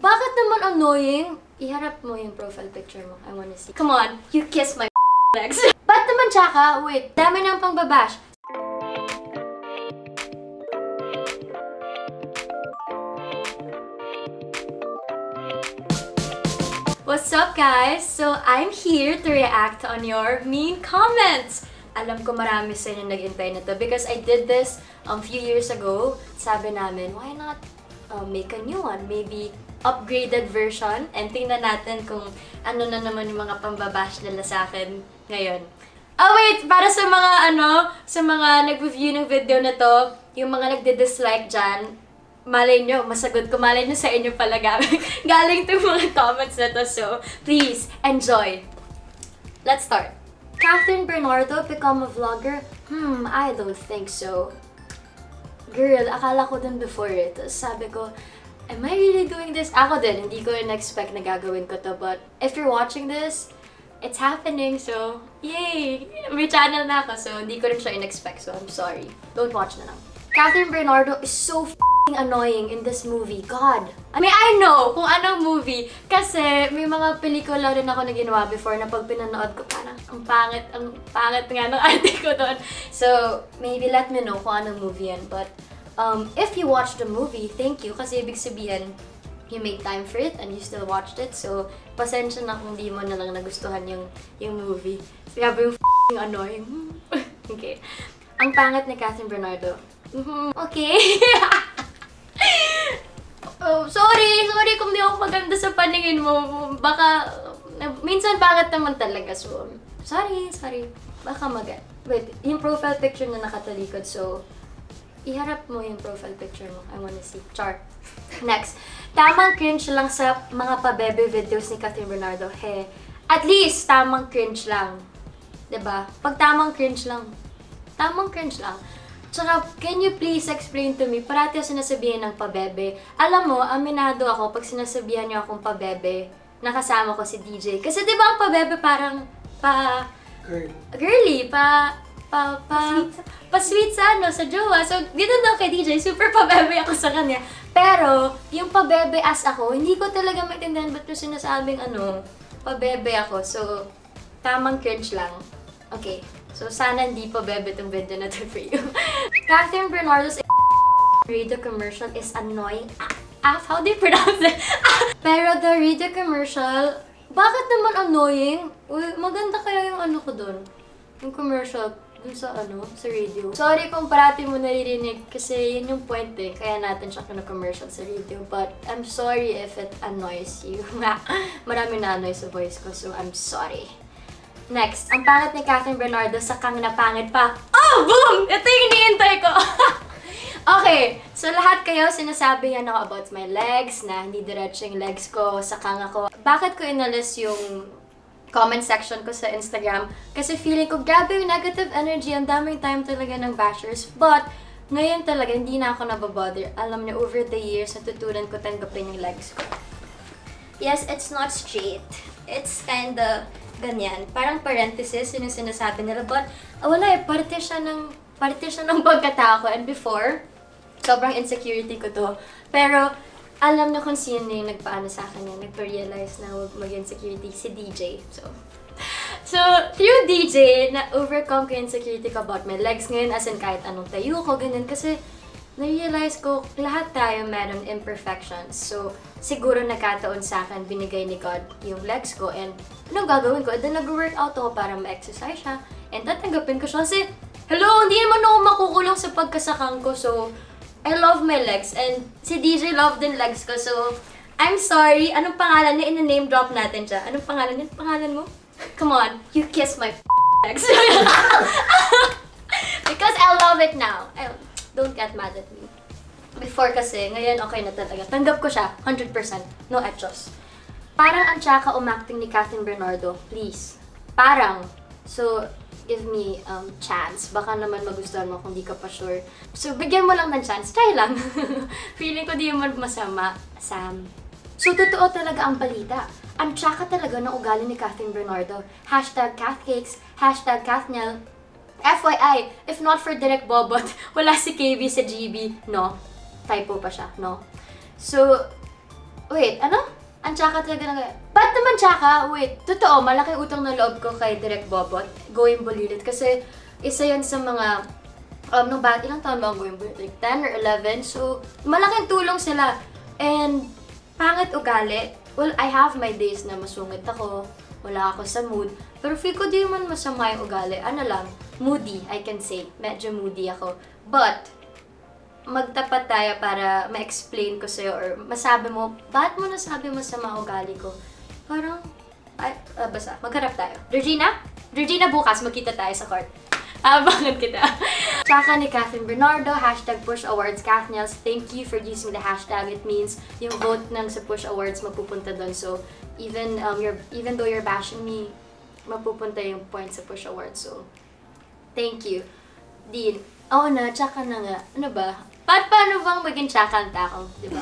Bakit naman annoying? Iharap mo yung profile picture mo. I wanna see. Come on, you kiss my legs. Ba't naman tsaka? Wait, dami na ang pangbabash. What's up guys? So, I'm here to react on your mean comments. Alam ko marami sa inyo nag-intay na to because I did this few years ago. Sabi namin, why not make a new one? Maybe upgraded version. And tingnan natin kung ano na naman yung mga pambabash nila sa akin ngayon. Oh wait! Para sa mga sa mga nag-review ng video na to, yung mga nagdi-dislike dyan, malay nyo, masagot ko. Malay nyo sa inyo pala galing to mga comments na to. So, please, enjoy! Let's start. Kathryn Bernardo become a vlogger? I don't think so. Girl, akala ko dun before eh. Tapos sabi ko, am I really doing this? Ako din, hindi ko in-expect na gagawin ko to. But if you're watching this, it's happening. So, yay! May channel na ako. So, hindi ko rin siya in-expect. So, I'm sorry. Don't watch na lang. Kathryn Bernardo is so annoying in this movie. God! I mean, I know kung anong movie. Kasi may mga pelikula rin ako na ginawa before na pag pinanood ko, parang ang pangit nga ng arte ko doon. So, maybe let me know kung anong movie yan. But, if you watched the movie, thank you. Kasi ibig sabihin, you made time for it and you still watched it. So, pasensya na kung di mo na lang nagustuhan yung movie. Sabi yung annoying. Okay. Ang pangit ni Kathryn Bernardo. Okay. Oh, sorry kung di ako maganda sa paningin mo. Baka, minsan pangit naman talaga. So, sorry. Baka maganda. Wait, yung profile picture na nakatalikod. So, iharap mo yung profile picture mo. I wanna see. Char. Next. Tamang cringe lang sa mga pabebe videos ni Kathryn Bernardo. He, at least, tamang cringe lang. 'Di ba? Pag tamang cringe lang. Tamang cringe lang. Tsaka, can you please explain to me? Parati ako sinasabihan ng pabebe. Alam mo, aminado ako pag sinasabihan niyo akong pabebe, nakasama ko si DJ. Kasi di ba ang pabebe parang girly, pa-sweet sa sa jowa. So, dito daw kay DJ, super pabebe ako sa kanya. Pero, yung pabebe as ako, hindi ko talaga maintindihan ba't yung sinasabing pabebe ako. So, tamang cringe lang. Okay. So, sana hindi pa bebe itong video na to for you. Kathryn Bernardo's radio commercial is annoying. How do you pronounce it? Pero the radio commercial, bakit naman annoying? Uy, maganda kaya yung ko dun. Yung commercial dun sa sa radio. Sorry kung parati mo naririnig kasi yun yung point eh. Kaya natin siya kino-commercial sa radio. But I'm sorry if it annoys you. Marami na-annoy sa voice ko, so I'm sorry. Next, ang pangit ni Kathryn Bernardo sa kang napangit pa. Oh, boom! Ito yung iniintay ko! Okay, so lahat kayo sinasabi yan ako about my legs, na hindi diretso yung legs ko sa kang ako. Bakit ko inalis yung comment section ko sa Instagram? Kasi feeling ko, grabe yung negative energy, ang daming time talaga ng bashers. But, ngayon talaga, hindi na ako nababother. Alam niyo, over the years, natutunan ko tanggapin yung legs ko. Yes, it's not straight. It's kinda ganyan. Parang parenthesis, yun yung sinasabi nila. But, wala eh. Parte siya ng pagkatao ko. And before, sobrang insecurity ko to. Pero, alam na kung sino yung nagpaano sa akin yan. Nagpa-realize na huwag mag-insecurity si DJ. So, through DJ, na-overcome ko insecurity ko about my legs ngayon. As in, kahit anong tayo ko, ganyan. Kasi, na-realize ko, lahat tayo meron imperfections. So, siguro nakataon sa akin, binigay ni God yung legs ko. And, anong gagawin ko? Then, nag-workout ako para ma-exercise siya. And, tatanggapin ko siya kasi, hello, hindi naman ako makukulong sa pagkasakang ko. So, I love my legs. And, si DJ love din legs ko. So, I'm sorry. Anong pangalan niya? In-name drop natin siya. Anong pangalan niya? Pangalan mo? Come on. You kiss my legs. Because I love it now. Don't get mad at me. Before kasi, ngayon okay na talaga. Tanggap ko siya, 100%. No etchos. Parang ang tsaka umacting ni Kathryn Bernardo. Please. Parang. So, give me chance. Baka naman magustuhan mo kung di ka pa sure. So, bigyan mo lang ng chance. Try lang. Feeling ko di naman masama, Sam. So, totoo talaga ang balita. Ang tsaka talaga ng ugali ni Kathryn Bernardo. #Kathcakes, #kathniel. FYI, if not for Direk Bobot, wala si KB sa GB, no? Typo pa siya, no? So, Wait, ano? Ang tsaka talaga na... Ba't naman tsaka? Wait, totoo, malaki utang na loob ko kay Direk Bobot, Going Bulilit. Kasi isa yan sa mga... nung ba't ilang taon ba ang Going Bulilit? Like 10 or 11? So, malaking tulong sila. And, pangit ugali. Well, I have my days na masungit ako. Wala ako sa mood. Pero feel ko di man masama yung ugali. Ano lang, moody, I can say. Medyo moody ako. But, magtapat tayo para ma-explain ko sa'yo or masabi mo, ba't mo nasabi masama ugali ko? Parang, ay, basta, magharap tayo. Regina? Regina, bukas magkita tayo sa court. Abangan kita. Tsaka ni Kathryn Bernardo, hashtag Push Awards kathniel. Thank you for using the hashtag. It means yung vote ng sa Push Awards mapupunta doon. So, even though you're bashing me, mapupunta yung points sa Push Awards. So, thank you. Din. Oo na, tsaka na nga. Ano ba? Paano bang maging tsaka ang tao? Diba?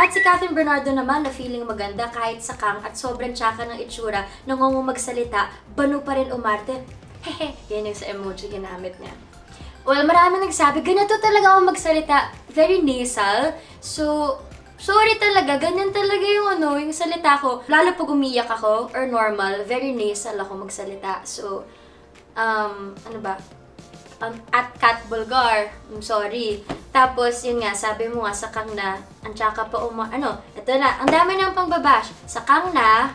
At si Kathryn Bernardo naman na feeling maganda kahit sakang at sobrang tsaka ng itsura, nangungumagsalita, banu pa rin umarte. Hehe, yan yung sa emoji ginamit niya. Well, marami nagsabi, ganito talaga ako magsalita. Very nasal. So, sorry talaga. Ganyan talaga yung ano, yung salita ko. Lalo pag umiyak ako, or normal, very nasal ako magsalita. So, ano ba? At Kat Bulgar, I'm sorry. Tapos, yun nga, sabi mo nga, sakang na, ang tsaka pa ano, ito na, ang dami ng pangbabash. Sakang na,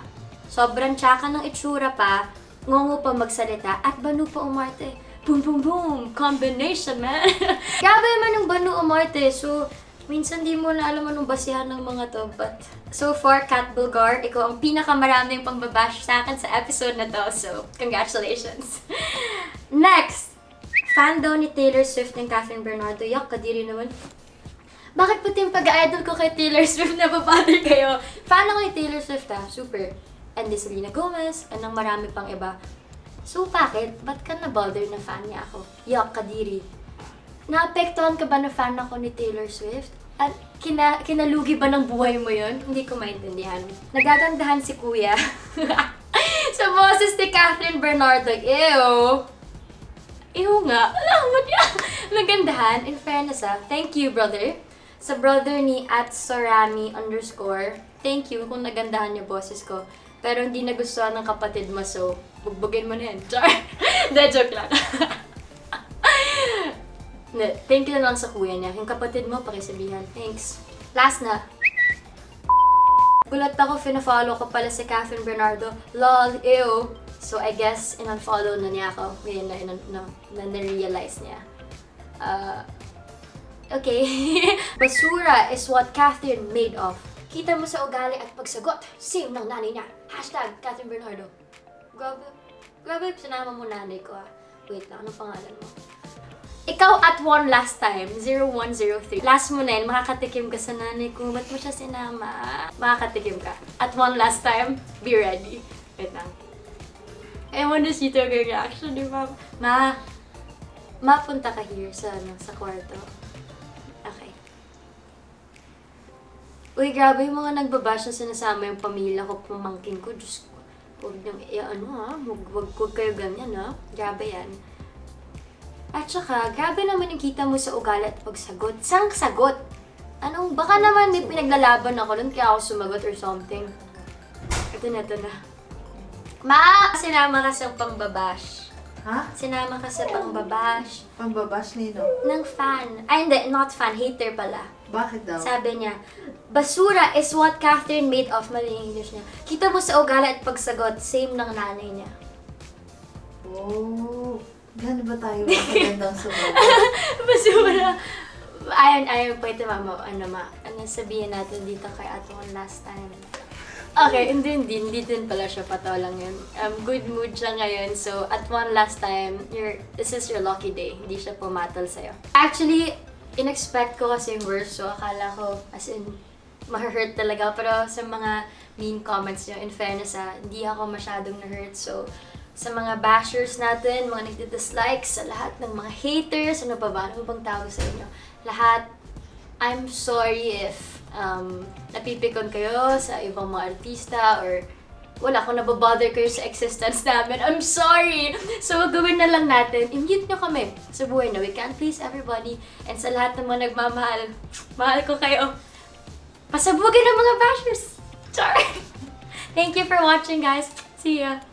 sobrang tsaka ng itsura pa, ngongo pa magsalita at banu pa umarte. Boom, boom, boom! Combination, man! Grabe man yung banu umarte. So, minsan di mo na alam anong basihan ng mga to. But, so far, Kat Bulgar, ikaw ang pinakamaraming pangbabash sa akin sa episode na to. So, congratulations! Next! Fan daw ni Taylor Swift ng Kathryn Bernardo. Yak, kadiri naman. Bakit pati yung pag-idol ko kay Taylor Swift na papatay kayo? Fan ako ni Taylor Swift, ha? Super. And ni Selena Gomez, and ng marami pang iba. So, bakit? Ba't ka na-bother na fan niya ako? Yuck, kadiri. Naapektuhan ka ba na fan ako ni Taylor Swift? At kinalugi ba ng buhay mo yun? Hindi ko maintindihan. Nagagandahan si Kuya. Sa boses ni Kathryn Bernardo. Ew! Ew nga. Alam mo niya. Nagandahan. In fairness, ha. Thank you, brother. Sa brother ni @sorami_. Thank you kung nagandahan niya boses ko. Pero hindi nagustuhan ng kapatid mo, so bugbugin mo na yan. Char! De, joke lang. Thank you na lang sa kuya niya. Yung kapatid mo, pakisabihan. Thanks. Last na. Gulat ako, fina-follow ko pala si Kathryn Bernardo. Lol, ew. So I guess, in-unfollow na niya ako. Ngayon na na-realize niya. Okay. Basura is what Kathryn made of. Kita mo sa ugali at pagsagot, same ng nanay niya. Hashtag Kathryn Bernardo. Grabe. Grabe, sinama mo nanay ko, ha. Wait lang, anong pangalan mo? Ikaw at one last time, 0103. Last mo na yun, makakatikim ka sa nanay ko. Ba't mo siya sinama? Makakatikim ka. At one last time, be ready. Wait lang. I want to see your reaction, di ba? Ma, mapunta ka here sa kwarto. Okay. Uy, grabe yung mga nagbabash na sinasama yung pamilya ko, pamangkin ko. Diyos ko, huwag niyong, ano ha, huwag kayo ganyan ha. Grabe yan. At saka, grabe naman yung kita mo sa ugali at pagsagot. Saan sagot? Anong, baka naman may pinaglalaban ako nun kaya ako sumagot or something. Ito na. Ma! Sinama ka sa pangbabash. Ha? Sinama ka sa pangbabash. Pangbabash nino? Ng fan. Ay hindi, not fan, hater pala. Bakit daw? Sabi niya, basura is what Kathryn made of. Mali yung English niya. Kita mo sa ugali at pagsagot, same ng nanay niya. Oh, gano'n ba tayo magandang sumagot? Basura. Ayun, pwede ano sabihin natin dito kay Atong last time. Okay, hindi din pala siya, patawa lang yun. Good mood siya ngayon, so at one last time, this is your lucky day. Hindi siya pumatol sa'yo. Actually, in-expect ko kasi yung worst, so akala ko, as in, ma-hurt talaga. Pero sa mga mean comments nyo, in fairness ha, hindi ako masyadong na-hurt. So, sa mga bashers natin, mga nagdi-dislikes, sa lahat ng mga haters, ano pa ba? Ano bang tawag sa inyo? Lahat, I'm sorry if napipikon kayo sa ibang mga artista or wala, kung nababother kayo sa existence namin, I'm sorry! So, gawin na lang natin. I-mute nyo kami sa buhay na we can't please everybody. And sa lahat ng mga nagmamahal, mahal ko kayo. Pasabugin ang mga bashers! Char! Thank you for watching, guys. See ya!